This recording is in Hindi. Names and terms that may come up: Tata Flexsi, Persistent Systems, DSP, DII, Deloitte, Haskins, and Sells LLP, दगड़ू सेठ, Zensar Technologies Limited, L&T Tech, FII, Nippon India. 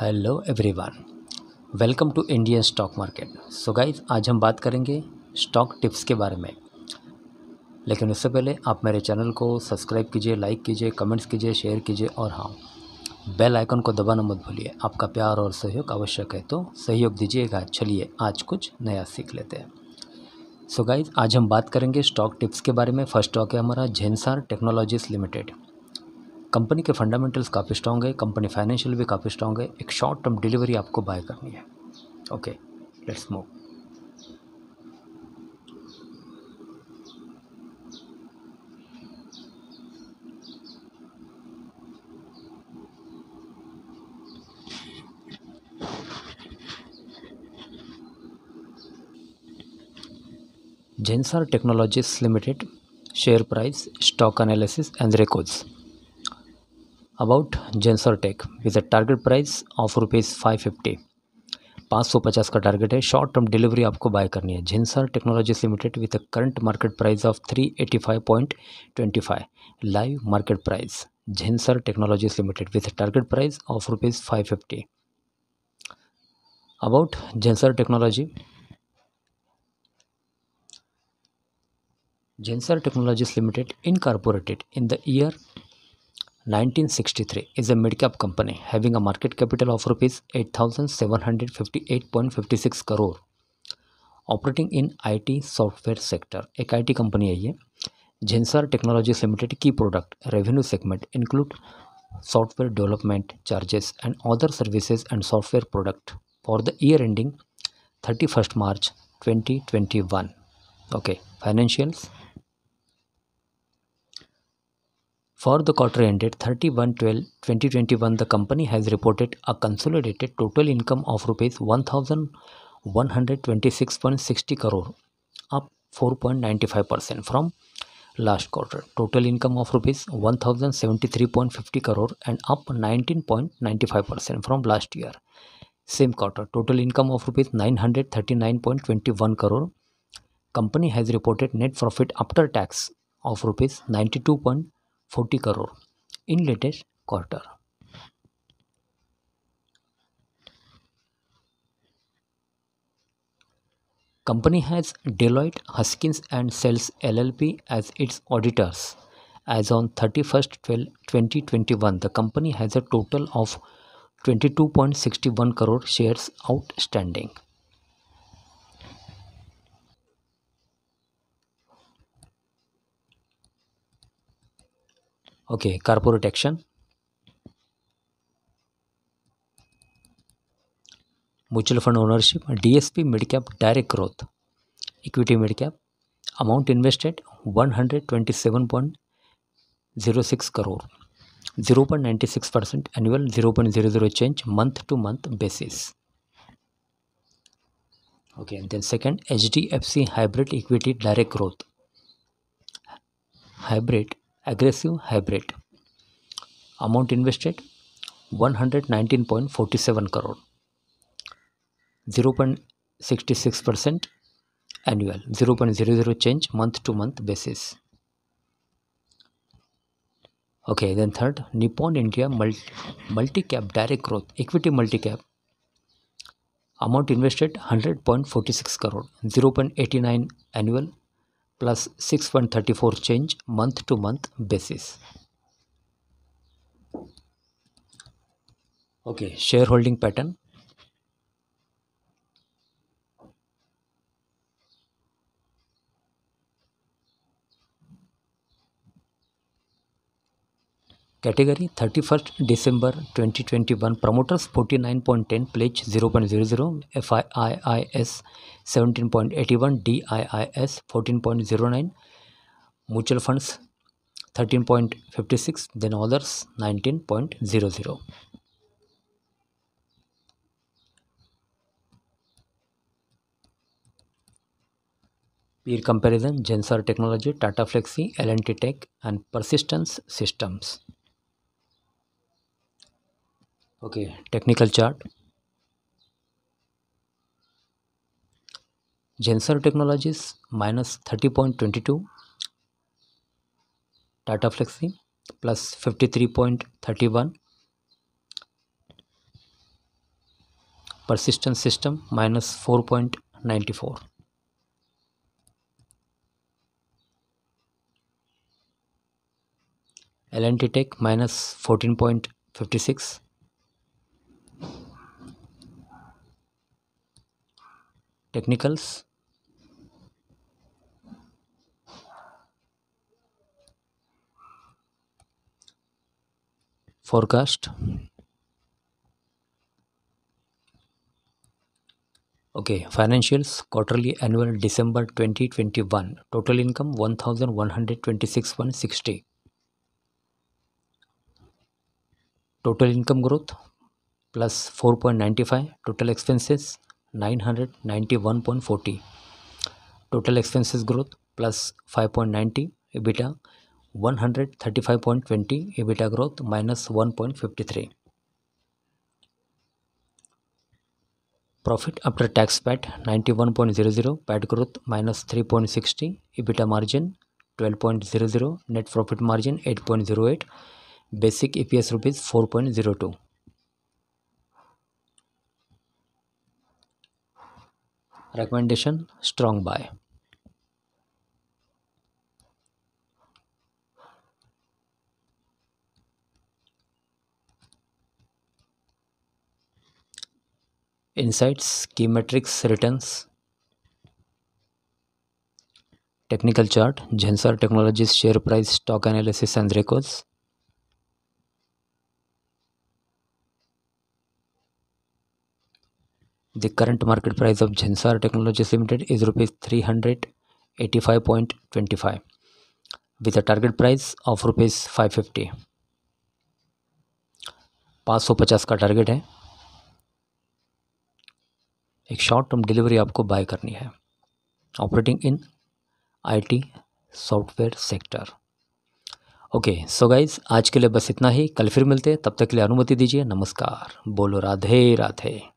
Hello everyone, welcome to Indian stock market. So guys, आज हम बात करेंगे स्टॉक टिप्स के बारे में, लेकिन उससे पहले आप मेरे चैनल को सब्सक्राइब कीजिए, लाइक कीजिए, कमेंट्स कीजिए, शेयर कीजिए और हाँ, बेल आइकन को दबाना मत भूलिए। आपका प्यार और सहयोग आवश्यक है, तो सहयोग दीजिएगा। चलिए आज कुछ नया सीख लेते हैं। सो गाइस, आज हम बात करेंगे स्टॉक टिप्स के बारे में। फर्स्ट स्टॉक है हमारा झेंसार टेक्नोलॉजीज़ लिमिटेड। कंपनी के फंडामेंटल्स काफ़ी स्ट्रॉन्ग है, कंपनी फाइनेंशियल भी काफ़ी स्ट्रॉन्ग है। एक शॉर्ट टर्म डिलीवरी आपको बाय करनी है। Okay, let's move. Zensar technologies limited, share price, stock analysis and records. About Zensar tech with a target price of rupees 550, 550 का टारगेट है। शॉर्ट टर्म डिलीवरी आपको बाय करनी है। Zensar technologies limited with a current market price of 385.25, live market price. Zensar technologies limited with a target price of rupees 550। About Zensar technology, Zensar technologies limited incorporated in the year 1963 is a mid-cap company having a market capital of rupees 8,758.56 crore, operating in IT software sector. एक IT कंपनी है ये। Zensar Technologies Limited की product revenue segment include software development charges and other services and software product for the year ending 31st March 2021. Okay, financials. For the quarter ended 31/12/2021, the company has reported a consolidated total income of rupees 1,126.60 crore, up 4.95% from last quarter. Total income of rupees 1,073.50 crore and up 19.95% from last year same quarter. Total income of rupees 939.21 crore. Company has reported net profit after tax of rupees 92.40 crore in latest quarter. Company has Deloitte, Haskins, and Sells LLP as its auditors. As on 31/12/2021, the company has a total of 22.61 crore shares outstanding. Okay, corporate action. Mutual fund ownership, DSP mid cap direct growth, equity mid cap. Amount invested 127.06 crore, 0.96% annual, 0.00 change month to month basis. Okay, and then second, HDFC hybrid equity direct growth, hybrid, aggressive hybrid, amount invested 119.47 crore, 0.66% annual, 0.00 change month to month basis. Okay, then third, Nippon India multi cap direct growth, equity multi cap. Amount invested 100.46 crore, 0.89 annual plus 6.34 change month to month basis. Okay, shareholding pattern. Category 31st December 2021, promoters 49.10, pledge 0.00, FIIS 17.81, DIIS 14.09, mutual funds 13.56, then others 19.00. Peer comparison: Zensar Technology, Tata Flexsi, L&T Tech, and Persistent Systems. Okay, technical chart. Zensar technologies -30.22, Tata flexi +53.31, Persistent system -4.94। L&T tech -14.56। Technicals forecast. Okay, financials quarterly annual December 2021, total income 1126,160, Total income growth plus 4.95, total expenses 991.40, total expenses growth plus 5.90, EBITDA 135.20, EBITDA growth minus 1.53. Profit after tax PAT 91.00, PAT growth minus 3.60, EBITDA margin 12.00, net profit margin 8.08, basic EPS ₹4.02। recommendation strong buy। insights, key metrics, returns, technical chart, Zensar Technologies share price, stock analysis and records, the current market price of Zensar Technologies Limited is ₹385.25 with a target price of ₹550। 550 का टारगेट है। एक शॉर्ट टर्म डिलीवरी आपको बाय करनी है। Operating in IT software sector. Okay so guys, आज के लिए बस इतना ही, कल फिर मिलते हैं, तब तक के लिए अनुमति दीजिए। नमस्कार, बोलो राधे राधे।